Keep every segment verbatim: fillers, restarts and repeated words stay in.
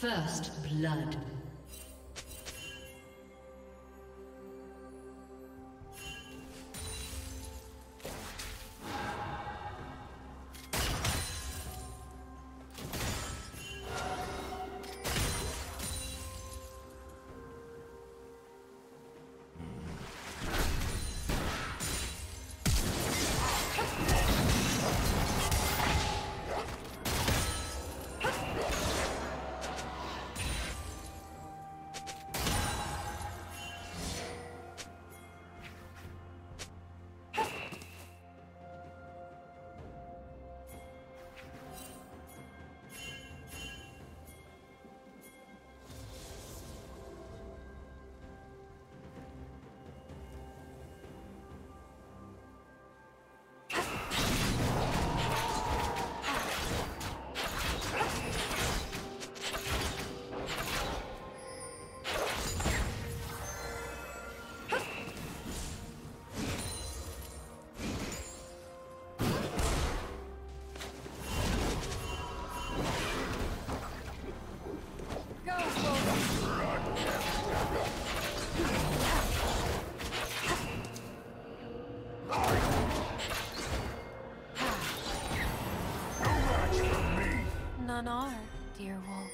First blood. None are, dear wolf.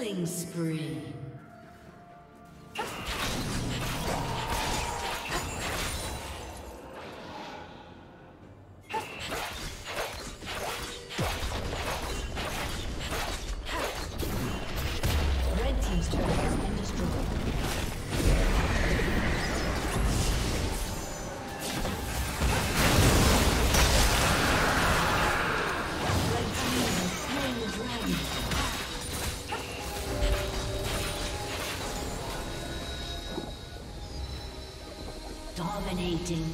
Killing spree. Dominating.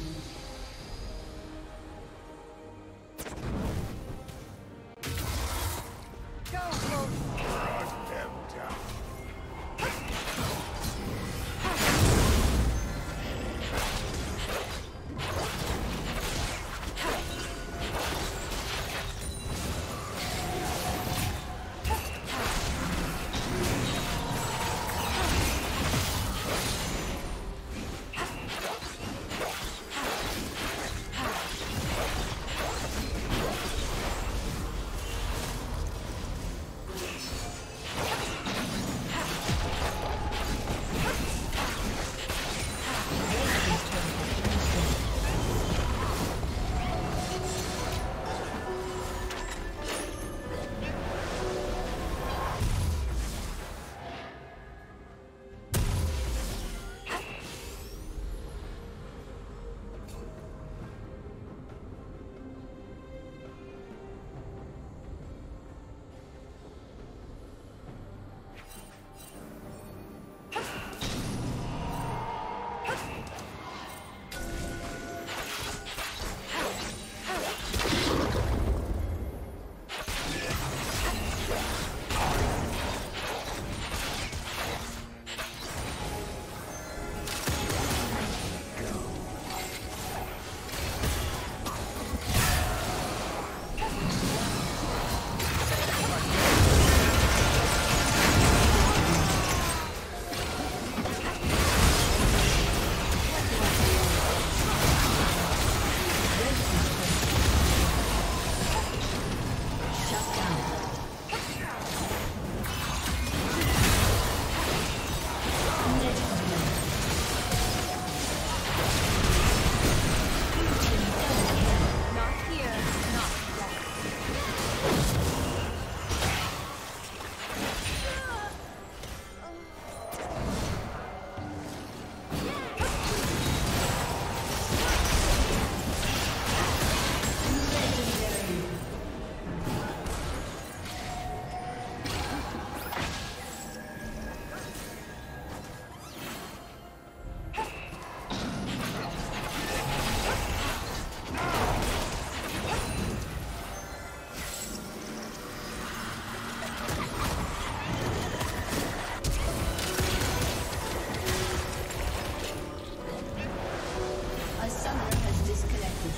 Disconnected.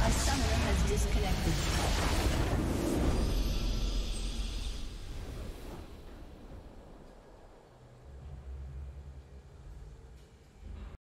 A summoner has disconnected.